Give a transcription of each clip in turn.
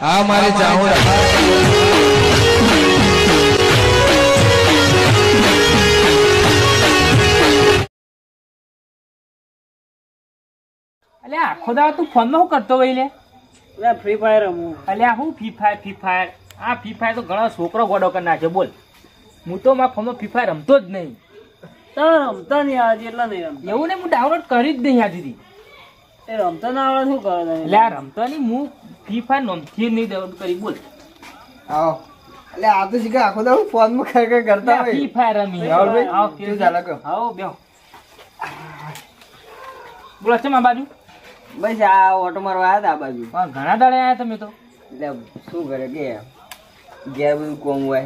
हमारे जाऊँ अले आखो दावा तू फोन में हूँ करतो भाई ले मैं फ्री फायर हूँ। अले हूँ फ्री फायर आ फ्री फायर तो घणा छोकरो गोडो कर नाखे। बोल मु तो मारा फोन में फ्री फायर रमतो ज नहीं। तो रमता नहीं आज एटला नहीं रमता एवं नहीं। मु डाउनलोड करी ज नहीं आज दी ए रमता ना आवडे शू कर दे। अले रमता नहीं मु फ्री फायर नमथी नहीं डाउनलोड करी। बोल आओ अले आ तो सीखा आखो दावा फोन में कर कर करता भाई फ्री फायर रमी। और भाई आओ फिर जाला को आओ बेहो बोला छ मा बाजू बस आ ऑटो मारवा आया था बाजू। हां घणा दड़े आया તમે તો એટલે શું કરે કે ગયા બધું કોમ હોય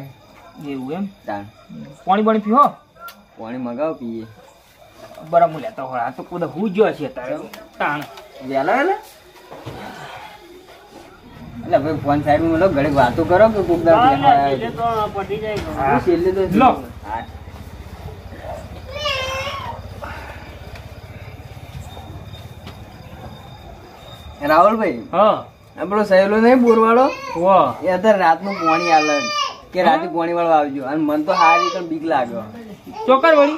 એવું એમ તાણ પાણી પાણી પીઓ પાણી મગાવ પીએ બરા મુ લેતા હોય આ તો કુદ હું જો છે તાણ વેલા ને એટલે ભાઈ ફોન સાઈડ માં લો ઘણી વાતો કરો કે કોક દા એટલે તો પડી જાય હું છેલે તો લો હા राहुल भाई। हाँ बोलो सहेलो नहीं बोरवाड़ो वाह ये तो रात में पानी आलन के रात में पानी वाला आवजो अन मन तो हारी कर बीक लागो चोकर वड़ी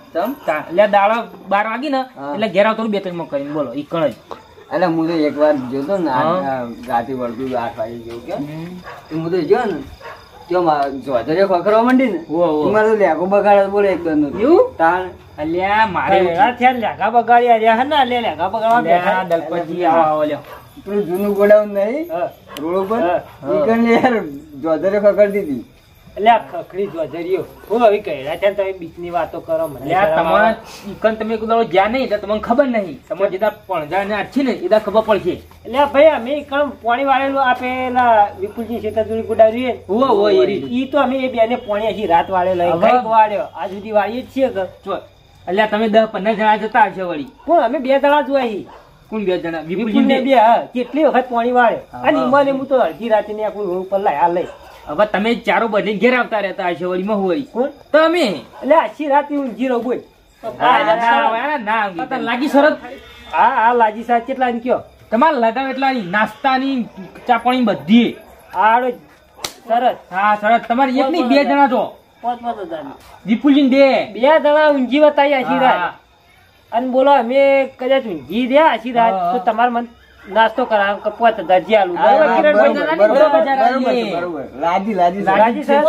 તમ અલ્યા દાળા 12 વાગી ને એટલે ઘેર આવતો બે ત્રણ માં કરીને બોલો ઈ કણ જ અલ્યા હું તો એકવાર જોતો ને ગાતી વળતું 8 વાગી ગયો કે હું તો જો ને જો મા જોધરે ખખરો મંડી ને હું મારું લેગો બગાડ બોલે એક દન નું એવું તાણ અલ્યા મારે એરા થયા લેગા બગાડ્યા રે હને અલ્યા લેગા બગાડવા બેઠા દલપતજી આવો લ્યો તું જૂનું ગોડાઉન નહીં રોડ ઉપર નીકળ ને યાર જોધરે ખખર દીધી અલ્યા ખખરી જોધરીયો હું હવે કહેરા થયા તમે બીચની વાતો કરો મને અલ્યા તમાર ઈકન તમે કુદાળો જ્યાં નહીં એટલે તમને ખબર નહીં તમાર જેતા પણજા ને આછી ને એદા ખબર પડશે અલ્યા ભાઈ અમે ઈકન પાણી વાળેલું આપેલા વિપુલજી શેતાજુડી ગોડારીએ હો હો ઈ તો અમે એ બેને પાણી આખી રાત વાળે લઈ ગઈ વાળ્યો આજ સુધી વાળીએ છીએ જો અલ્યા તમે 10-15 જણા જતા હશો વળી કોણ અમે બે જણા જ હોય કોણ બે જણા વિપુલજી ને બે હા કેટલી વખત પાણી વાળે અને મને હું તો અડધી રાતે ને આખું રોડ પર લાયા લઈ હવે તમે ચારો બધી ઘેર આવતા રહેતા હશો વળી માં હોય કોણ તમે અલ્યા આખી રાત હું જીરો બોલ ના તો લાગી શરત હા હા લાગી સાત કેટલા ને કયો તમાર લગાવ એટલા નાસ્તાની ચા પાણી બધી આડો શરત હા શરત તમારે એક ની બે જણા જો વિપુલજી બે જણા ઊંઘી વતાઈ આછી રાત અને બોલો અમે કદાચ ઊંઘી દે આછી રાત તો તમારે મન નાસ્તો કરાવ કપવા તો દરજી આલુ લાજી સર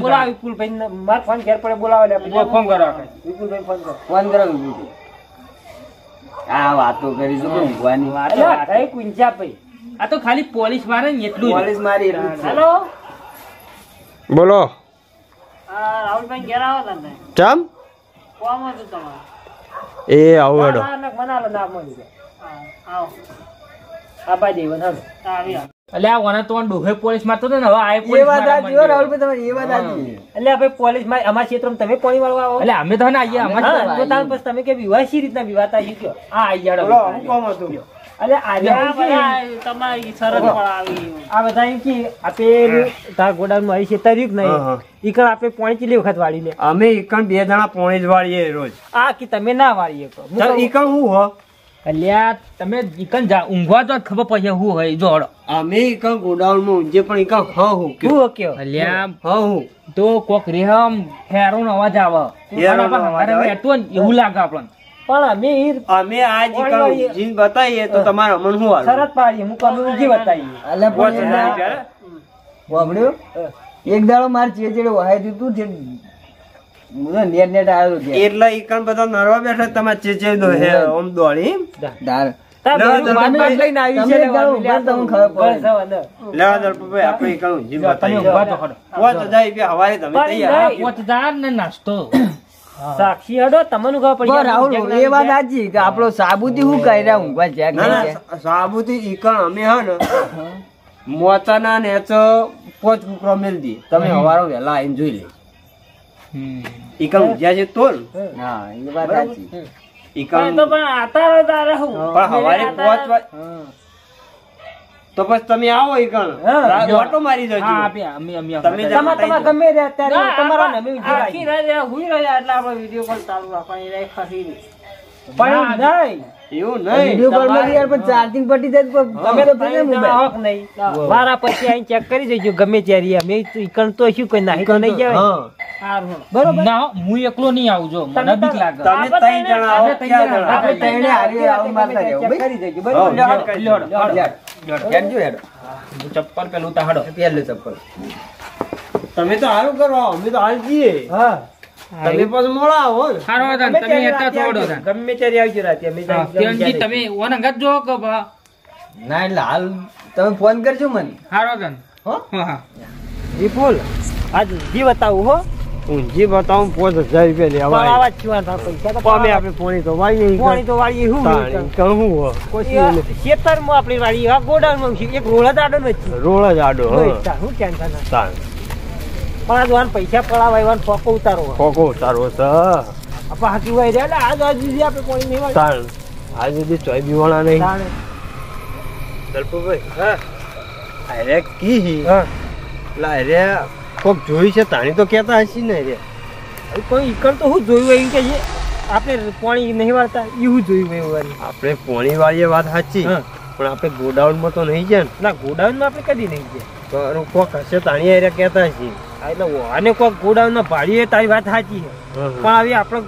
બોલા વિપુલભાઈ માર ફોન ઘેર પડે બોલાવો લે ફોન કરો વિપુલભાઈ ફોન કરો આ વાતો કરી જો ઊંઘવાની વાત થઈ કુંજા ભાઈ આ તો ખાલી પોલીસ મારે ને એટલું પોલીસ મારી એટલું હેલો બોલો રાહુલ ભાઈ ઘેર આવો તમે કેમ કોમ હતું તમારું એ આવો હેડો મનાલો ના મળી આવો આપા દેવન હમ અલ્યા ઓના તો ડોહે પોલીસ મારતો ને હવે આય પોલીસ એ વાત આ જો રાહુલ ભાઈ તમે એ વાત આજી અલ્યા ભાઈ પોલીસ માં અમાર ક્ષેત્રમાં તમે પાણી વાળવા આવો અલ્યા અમે તો ના આયા અમાર તો તાર પછી તમે કે વિવાસી રીતના વિવાત આજી કયો આ આયા હેડો હું કોમ હતું अरे आज तुम्हारी शरद पड़ावी आ बताएं कि आपे ता गोडाउन में आई से तारीख नहीं इकन आपे पॉइंट ले वखत वाली ले हमें इकन बे जना पॉइंट वाली है रोज आ कि तमे ना वाली है तो इकन हु हो अल्या तमे इकन जा उंगवा तो खबर पड़े हु है जो हमें इकन गोडाउन में उंजे पण इकन हो क्यों अल्या हो तो कोक रेहम फेरो आवाज आवे हमारे में तो यू लागा अपन પણ અમે આજ જીન બતાઈએ તો તમાર અમન હું હાલ શરત પાડી હું કમનું જી બતાઈએ અલ્યા બોબડ્યો એક દાડો માર ચેચેડે વહાઈ દીધું જે મુને નેટ આયો કે એટલે ઈ કણ બધા નરવા બેઠા તમાર ચેચે દો હે ઓમ દોળી દાર લઈને આવી છે લેવા તમને ખબર પડે લેવા દરપે આપણે કણ જી બતાઈએ વાત જાય કે હવારે તમે તૈયાર 5000 ને નાસ્તો સાક્ષી હડો તમને ઊંઘવા પડી રાહુલ એ વાત આજી કે આપણો સાબુતી હું કઈ રહ્યા ઊંઘવા જાય સાબુતી ઈકણ અમે હ ને मोचाना नेचो पोच बुकरो मिल दी तमे हवारो वेला आईन જોઈ લે इकम ज्या जे तोल हां ई बात आची इकम तो पण आता रदा रहू पण हवारे पोच तो बस तमे आओ इकम ऑटो मारी जाजो हां अमी तमे तमा गमे रे त्यारे तुम्हारा ने मी जुराई आखी रे हुई रे એટલે આપણો વિડિયો કોલ ચાલુ રાખવાની રે ખરી પણ નઈ એવું નઈ વિડિયો કોલ માં યાર પણ ચાર્જિંગ પટી જાય તો તમે તો ફ્રી મોબાઈલ આવક નઈ મારા પછી આઈ ચેક કરી જજો ગમે ત્યારે અમે ઈકણ તો શું કોઈ નહી નઈ જાય હા બરોબર ના હું એકલો નઈ આવજો મને બીક લાગે તમે ત્રણ જણા આવો આપણે ત્રણે હારી આવું મારતા જાવ કરી જજો બરોબર લ્યો હેડ હેડ ચપ્પલ પેલું તાડો પેલું ચપ્પલ તમે તો હારું કરો અમે તો હાલ જીએ હા તમે પાછ મોળા હો હારો દાન તમે હેતા થોડો દાન ગમે ત્યારે આવજો રાતે અમે ત્યાંજી તમે ઓન અંગત જો કે ના એટલે હાલ તમે ફોન કરજો મને હારો દાન હો હા વિપુલ આજ જી બતાવું હો હું જી બતાવું 5000 રૂપિયા લેવા આવ આવા છું આ પૈસા તો કોમે આપણે પોણી તો વાળી હું કહું હું કોશી ખેતરમાં આપણી વાળી આ ગોડાઉનમાં એક રોળા જાડો હો હું ટેન્શન ના તાન પણ આજ વાન પૈસા પડાવાયવાન ફોકો ઉતારો છે આપા હાકી હોય રે આજ આપણે કોઈ નહી વાળ તાણ આજ સુધી ચોય બીવાણા નહી તાણ દલપુભાઈ હા અરે કી હા લા રે કોક જોઈ છે તાણી તો કહેતા હસી નહી રે કોઈ ઈકણ તો હું જોયું એમ કે આપણે પાણી નહી વાળતા ઈ હું જોયું એ વાળી આપણે પાણી વાળીએ વાત સાચી પણ આપણે ગોડાઉન માં તો નહી જાય ના ગોડાઉન માં આપણે કદી નહી જાય તો કોક હશે તાણી એરે કહેતા હસી એટલે આને કોઈ ગોડાઉન ના ભાડીએ તારી વાત સાચી છે પણ હવે આપણે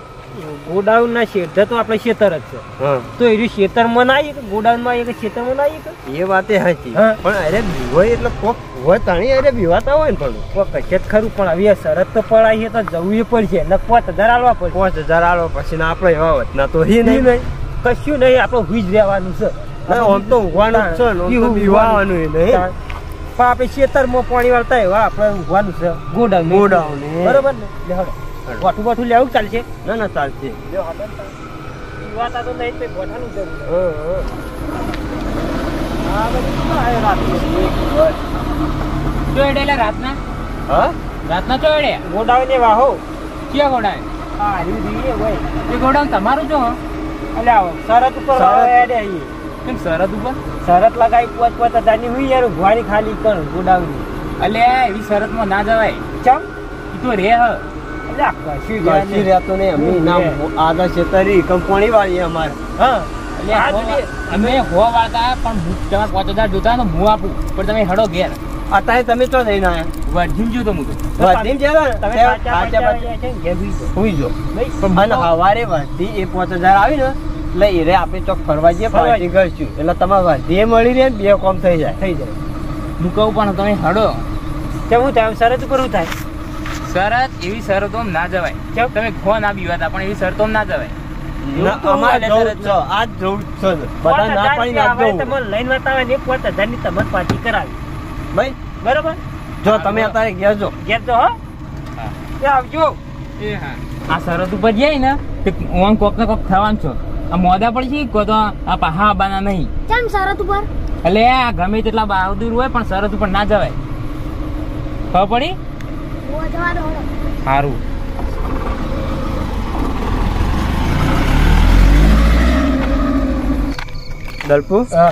ગોડાઉન ના શેઠ તો આપણે ખેતર જ છે તો એ ખેતરમાં ના આવી ગોડાઉન માં આવી ખેતરમાં ના આવી એ વાતે સાચી પણ અરે બીવાય એટલે કોક હોય તાણી અરે બીવાતા હોય ને પણ કોક ખેત ખરું પણ હવે શરત તો પડાઈ છે તો જવું પડશે ને 5000 આલવા પડશે 5000 આલો પછી ને આપણે એવા હોત ના તો એ નહીં કશું નહીં આપણે હુઈ જ રહેવાનું છે આમ તો ઉવાનું છે ને તો બીવાનું નહીં આપણે ખેતરમાં પાણી વાળતા એવા આપણે ઊંઘવાનું છે ગોડાઉન બરોબર ને લે હડો વાટું લેવું ચાલશે ના ચાલશે લે હડો ઈવાતા તો નહીં તો ગોઠાનું જરૂર હા બધું આ રાત જોડેલા રાતના હા રાતના જોડે ગોડાઉન એ વાહો કે ગોડાઉન હા હરી દીએ હોય એ ગોડાઉન તમારું જો અલ્યા આવો શરત ઉપર એડે આઈ કેમ શરત ઉપર શરત લગાઈ 5-5000 ની હોય યાર ઘોડી ખાલી કર ગોડાઉન અલે એવી શરત માં ના જવાય ચમ ઈ તો રે હ અલે કશું રહેતો ને અમે નામ આદા છેતરી કંપની વાળી અમાર હ અલે અમે હો વાતા પણ તમે 5000 જોતા તો હું આપું પણ તમે હડો ઘેર આતાય તમે તો નઈ ના વઢીમ જો તો હું વઢીમ જેલા તમે પાછા છે ઘેર હુઈ જો પણ મને હવારે વઢી એ 5000 આવી ને લઈ રે આપણે ચોક ફરવા જઈએ પાર્ટી કરશું એટલે તમારા જે મળી રહે બે કોમ થઈ જાય હું કહું પણ તમે હડો કે હું તેમ શરત કરું થાય શરત એવી શરતો ના જવાય કે તમે ફોન આપી વાત પણ એવી શરતો ના જવાય અમારે શરત છો આજ જવું છે બધા ના પાણી ના જવું તમે લઈને બતાવે ને 5000 ની તમને પાર્ટી કરાવી ભાઈ બરાબર જો તમે અત્યારે ઘેર જો હો કે આવજો એ હા આ શરત ઉપર જાય ને કે હું કોક ને કોક થવાનું છું આ મોડા પડશે કો તો આ પાહા બાના નહીં કેમ શરત ઉપર એટલે આ ગમે તેટલા બહાદુર હોય પણ શરત ઉપર ના જવાય ખબર પડી ઓ જવાનો હારું દલપુ હા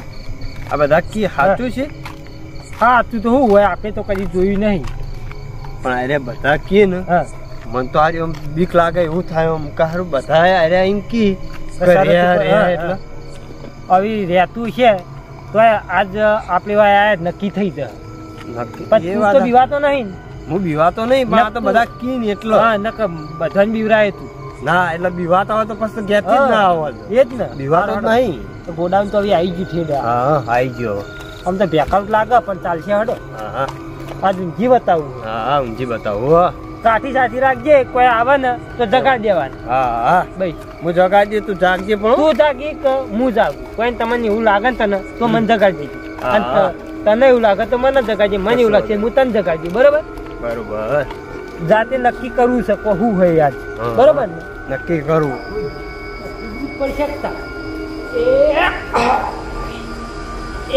આ બધા કી હાચું છે હા તું તો હું હોય આપણે તો કદી જોયું નહીં પણ અરે બધા કે ને મન તો આરે ઓમ બીક લાગે હું થાય ઓમ કારું બધા અરે એમ કી આવી રહેતું છે તો આજ આપણી વાય નક્કી થઈ જાય નક્કી બીવાતો નહીં હું બીવાતો નહીં પણ આ તો બધા કીન એટલો હા નક બધાને બીવરાય તું ના એટલે બીવાતા હોય તો પછી ગેતી જ ના આવો એ જ ને બીવાતો નહીં તો ગોડાઉન તો હવે આવી ગયું ઠેડા હા આવી ગયો આમ તો બેકઆઉટ લાગે પણ ચાલશે હડો હા આજ ઊંઘી બતાવું હા ઊંઘી બતાવું કાઠી સાથી રાખજે કોઈ આવે ને તો જગાડી દેવાનું હા ભાઈ હું જગાડી તું જાગજે પણ તું જાગી હું જાગું કોઈ તમને એવું લાગે તને તો મને જગાડી તને એવું લાગે તો મને જગાડજે મને એવું લાગશે હું તને જગાડી બરોબર જાતે નક્કી કરવું છે કહું હોય આજ બરોબર ને નક્કી કરવું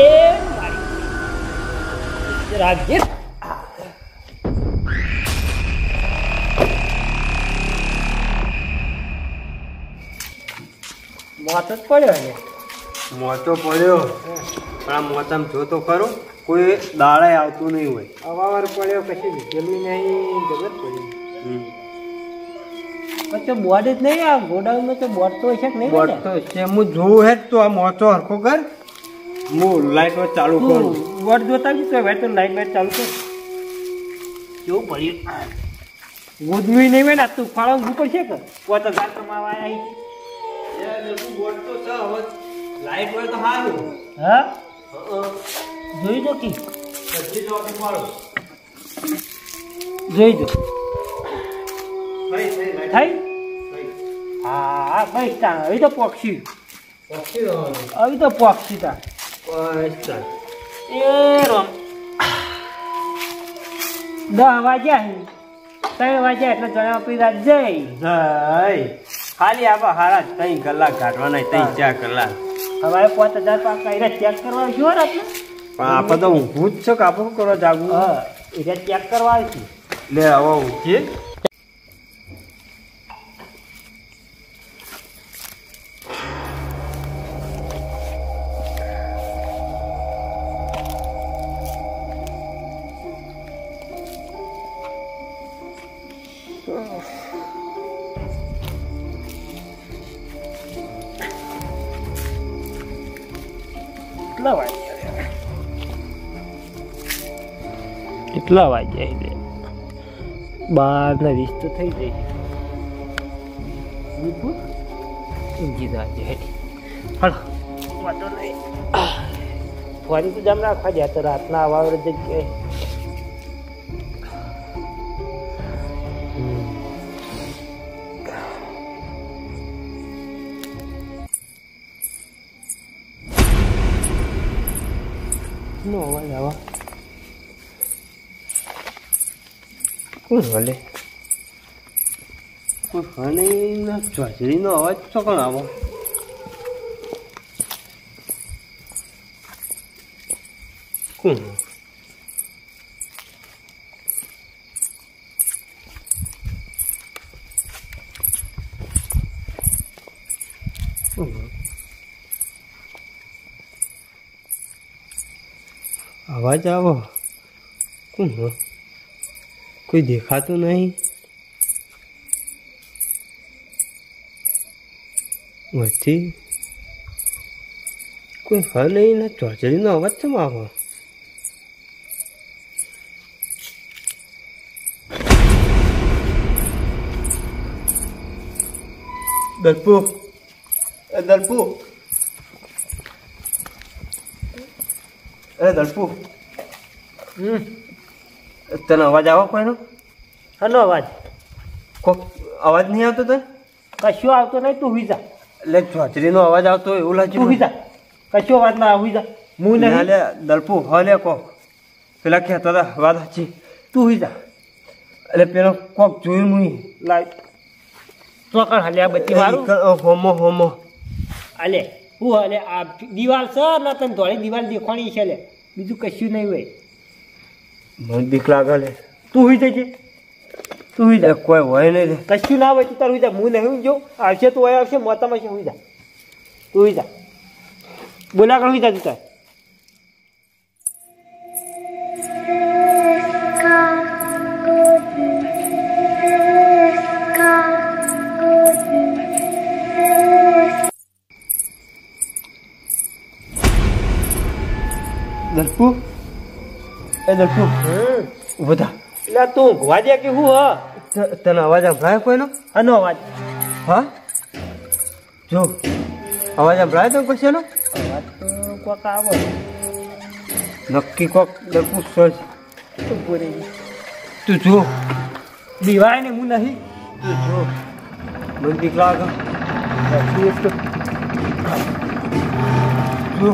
એ Did I get મોતો પડ્યો ને? મોતો પડ્યો પણ આ મોતામાં જો તો ખરો કોઈ દાળે આવતું નહીં હોય. અવાવર પડ્યો પછી લીધેલું નહીં, જગત પડ્યું. પછી બોર્ડ જ નહીં. આ ગોડાઉનમાં તો બોર્ડ તો હશે કે નહીં? બોર્ડ તો છે. હું જોઉં હે તો આ મોતો હરખો કર. હું લાઈટ વાઇટ ચાલુ કરું. બોર્ડ જોતા બી તો ભાઈ તો લાઈટ વાઇટ ચાલુ કર. કેવું પડ્યું ગોદવી નહીં હોય ને તું ફાળો ઉપર છે કે 5000 કમાવા આવી. દસ વાગ્યા એટલે જણા પીરા જઈ ખાલી આપા હારા તઈ કલાક કાઢવાના તઈ 4 કલાક. હવે 5000 પાકા એરા ચેક કરવા જો રાત ને. પણ આપા તો ઊંઘું જ છે કે આપું કરવા જાગું. હા એરા ચેક કરવા આવી છું. લે આવો ઊંઘી. કેટલા વાગ્યા એટલે 12:20 તો થઈ જાય. ફરી તો જામ રાખવા જાય તો રાતના અવાવર જગ્યાએ આવા ભલે હાજરીનો અવાજ તો કોણ આવો? કોણ અવાજ આવો? કોણ? કોઈ દેખાતું નહીં. નથી કોઈ હર નહીં ને ચોચરીનો અવાજ કેમ આવો? દલપુ તને અવાજ આવો કોઈનો? હલો અવાજ કોક અવાજ નહીં આવતો? તને કશો આવતો નહીં. તું હુઈ જા. એટલે ચોચરીનો અવાજ આવતો હોય એવું લાગ્યું. હુઈ જા, કશો અવાજ ના. હુઈ જા. હું નહીં. એટલે દલપુ હલે કોક પેલા કહેતા હતા વાત સાચી. તું હુઈ જા. એટલે પેલો કોક જોયું હું લાઈટ ચોકડ હલે બધી મારું હોમો હોમો હાલે. હું હલે આ દિવાલ છે એટલે તને ધોળી દિવાલ દેખાણી છે. એટલે બીજું કશું નહીં હોય. મને બીક લાગે લે. તું હુઈ જાય છે. તું હુઈ જાય. કોઈ હોય નહીં. કશું ના હોય તું તારું હુઈ જાય. હું નહીં જો આવશે તો હોય આવશે મોતામાં છે. હુઈ જાય. તું હુઈ જા. બોલા કણ હુઈ જા તું તાર. દલપુ તું વાજે કે હું? હા તને અવાજ સંભળાય કોઈનો? આનો અવાજ. હા જો અવાજ સંભળાય તો પછી એનો અવાજ તો કોક આવો નક્કી. કોક દરપુસ સર્જ તું બોલે. તું જો દીવાય ને હું નહીં. તું જો મને દીકલા જો નહીં નહીં નહીં આવજો.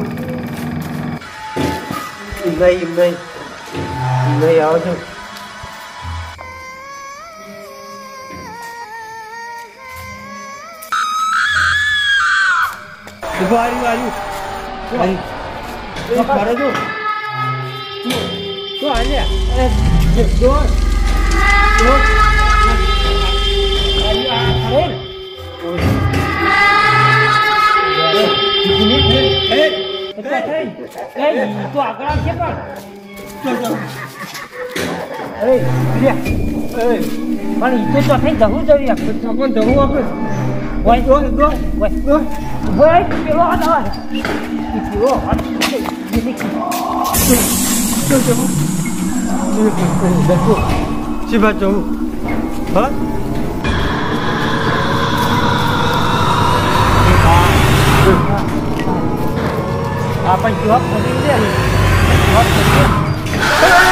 આવ્યું આવ્યું. aja. Jebol. Dari Harun. Tuh akal siapa? Dia. Mana itu tuh kan dahulu dari ya. Kapan dahulu apa? Wait, wait, you are not. If you are, you make it. Shibato, huh? Up and you up for the day.